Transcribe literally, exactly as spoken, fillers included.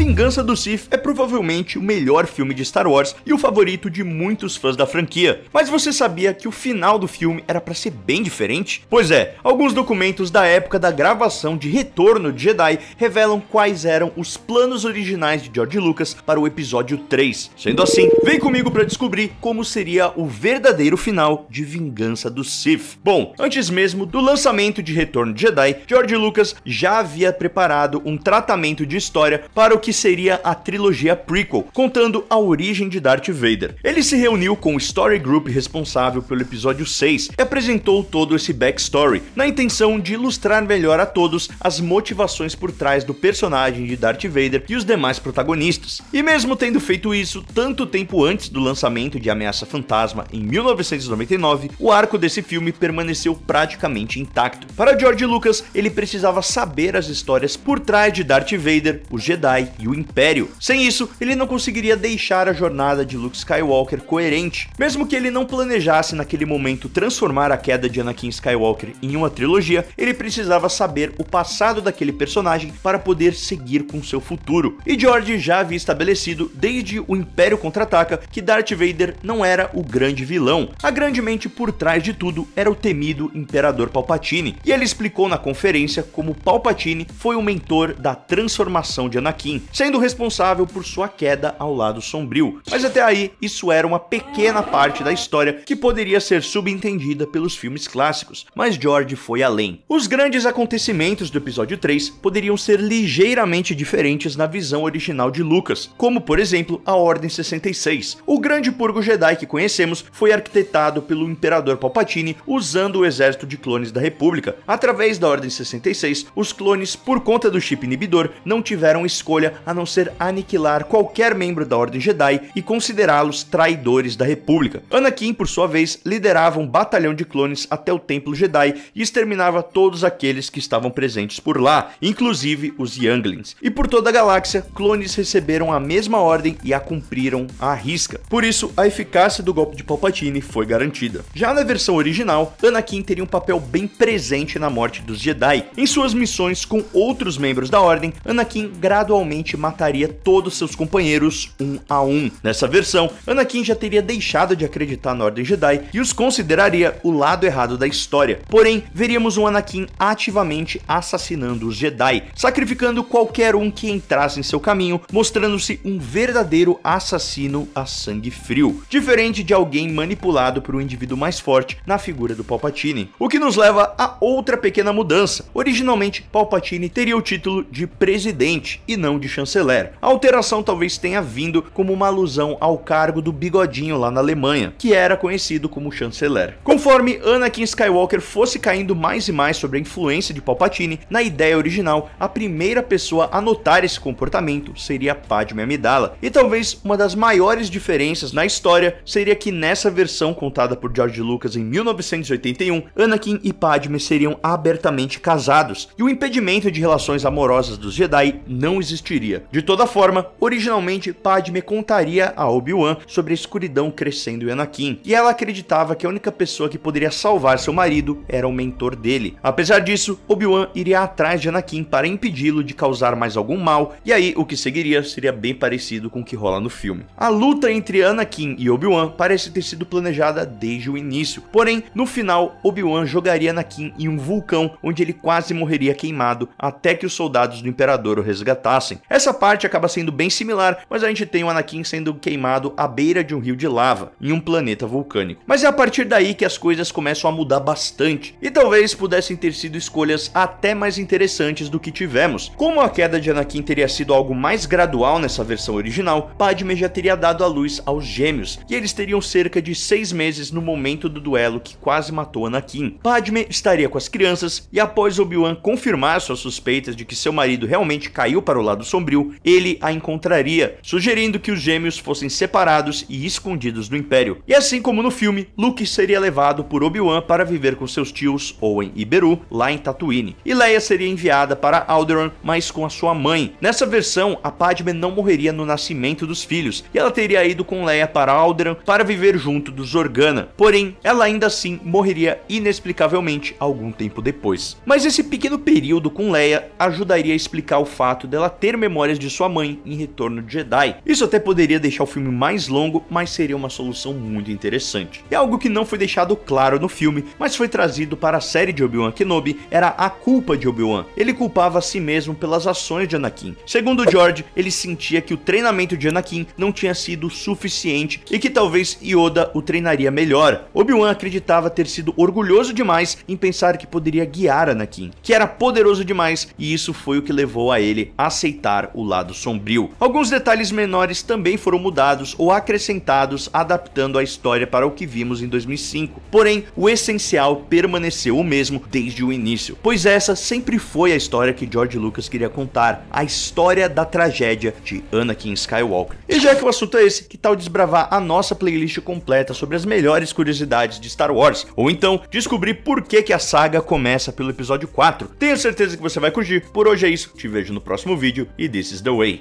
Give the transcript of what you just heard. Vingança dos Sith é provavelmente o melhor filme de Star Wars e o favorito de muitos fãs da franquia. Mas você sabia que o final do filme era para ser bem diferente? Pois é, alguns documentos da época da gravação de Retorno de Jedi revelam quais eram os planos originais de George Lucas para o episódio três. Sendo assim, vem comigo para descobrir como seria o verdadeiro final de Vingança dos Sith. Bom, antes mesmo do lançamento de Retorno de Jedi, George Lucas já havia preparado um tratamento de história para o que seria a trilogia prequel, contando a origem de Darth Vader. Ele se reuniu com o Story Group responsável pelo episódio seis e apresentou todo esse backstory, na intenção de ilustrar melhor a todos as motivações por trás do personagem de Darth Vader e os demais protagonistas. E mesmo tendo feito isso tanto tempo antes do lançamento de Ameaça Fantasma em mil novecentos e noventa e nove, o arco desse filme permaneceu praticamente intacto. Para George Lucas, ele precisava saber as histórias por trás de Darth Vader, o Jedi e o Império. Sem isso, ele não conseguiria deixar a jornada de Luke Skywalker coerente. Mesmo que ele não planejasse naquele momento transformar a queda de Anakin Skywalker em uma trilogia, ele precisava saber o passado daquele personagem para poder seguir com seu futuro. E George já havia estabelecido desde o Império Contra-Ataca que Darth Vader não era o grande vilão. A grande mente por trás de tudo era o temido Imperador Palpatine, e ele explicou na conferência como Palpatine foi o mentor da transformação de Anakin, sendo responsável por sua queda ao lado sombrio. Mas até aí, isso era uma pequena parte da história que poderia ser subentendida pelos filmes clássicos, mas George foi além. Os grandes acontecimentos do episódio três poderiam ser ligeiramente diferentes na visão original de Lucas, como por exemplo a Ordem sessenta e seis. O grande purgo Jedi que conhecemos foi arquitetado pelo Imperador Palpatine usando o exército de clones da República. Através da Ordem sessenta e seis, os clones, por conta do chip inibidor, não tiveram escolha a não ser aniquilar qualquer membro da Ordem Jedi e considerá-los traidores da República. Anakin, por sua vez, liderava um batalhão de clones até o Templo Jedi e exterminava todos aqueles que estavam presentes por lá, inclusive os Younglings. E por toda a galáxia, clones receberam a mesma ordem e a cumpriram à risca. Por isso, a eficácia do golpe de Palpatine foi garantida. Já na versão original, Anakin teria um papel bem presente na morte dos Jedi. Em suas missões com outros membros da Ordem, Anakin gradualmente mataria todos seus companheiros um a um. Nessa versão, Anakin já teria deixado de acreditar na Ordem Jedi e os consideraria o lado errado da história. Porém, veríamos um Anakin ativamente assassinando os Jedi, sacrificando qualquer um que entrasse em seu caminho, mostrando-se um verdadeiro assassino a sangue frio, diferente de alguém manipulado por um indivíduo mais forte na figura do Palpatine. O que nos leva a outra pequena mudança. Originalmente, Palpatine teria o título de presidente e não de chanceler. A alteração talvez tenha vindo como uma alusão ao cargo do bigodinho lá na Alemanha, que era conhecido como chanceler. Conforme Anakin Skywalker fosse caindo mais e mais sobre a influência de Palpatine, na ideia original, a primeira pessoa a notar esse comportamento seria Padmé Amidala. E talvez uma das maiores diferenças na história seria que nessa versão contada por George Lucas em mil novecentos e oitenta e um, Anakin e Padmé seriam abertamente casados, e o impedimento de relações amorosas dos Jedi não existiria. De toda forma, originalmente Padmé contaria a Obi-Wan sobre a escuridão crescendo em Anakin, e ela acreditava que a única pessoa que poderia salvar seu marido era o mentor dele. Apesar disso, Obi-Wan iria atrás de Anakin para impedi-lo de causar mais algum mal, e aí o que seguiria seria bem parecido com o que rola no filme. A luta entre Anakin e Obi-Wan parece ter sido planejada desde o início, porém, no final, Obi-Wan jogaria Anakin em um vulcão onde ele quase morreria queimado até que os soldados do Imperador o resgatassem. Essa parte acaba sendo bem similar, mas a gente tem o Anakin sendo queimado à beira de um rio de lava, em um planeta vulcânico. Mas é a partir daí que as coisas começam a mudar bastante, e talvez pudessem ter sido escolhas até mais interessantes do que tivemos. Como a queda de Anakin teria sido algo mais gradual nessa versão original, Padmé já teria dado a luz aos gêmeos, e eles teriam cerca de seis meses no momento do duelo que quase matou Anakin. Padmé estaria com as crianças, e após Obi-Wan confirmar suas suspeitas de que seu marido realmente caiu para o lado sombrio, ele a encontraria, sugerindo que os gêmeos fossem separados e escondidos do Império. E assim como no filme, Luke seria levado por Obi-Wan para viver com seus tios Owen e Beru lá em Tatooine, e Leia seria enviada para Alderaan, mas com a sua mãe. Nessa versão, a Padmé não morreria no nascimento dos filhos, e ela teria ido com Leia para Alderaan para viver junto dos Organa, porém, ela ainda assim morreria inexplicavelmente algum tempo depois. Mas esse pequeno período com Leia ajudaria a explicar o fato dela ter memórias memórias de sua mãe em Retorno de Jedi. Isso até poderia deixar o filme mais longo, mas seria uma solução muito interessante. E algo que não foi deixado claro no filme, mas foi trazido para a série de Obi-Wan Kenobi, era a culpa de Obi-Wan. Ele culpava a si mesmo pelas ações de Anakin. Segundo George, ele sentia que o treinamento de Anakin não tinha sido suficiente e que talvez Yoda o treinaria melhor. Obi-Wan acreditava ter sido orgulhoso demais em pensar que poderia guiar Anakin, que era poderoso demais, e isso foi o que levou a ele a aceitar o lado sombrio. Alguns detalhes menores também foram mudados ou acrescentados, adaptando a história para o que vimos em dois mil e cinco. Porém, o essencial permaneceu o mesmo desde o início, pois essa sempre foi a história que George Lucas queria contar, a história da tragédia de Anakin Skywalker. E já que o assunto é esse, que tal desbravar a nossa playlist completa sobre as melhores curiosidades de Star Wars, ou então descobrir por que que a saga começa pelo episódio quatro. Tenho certeza que você vai curtir. Por hoje é isso, te vejo no próximo vídeo e this is the way.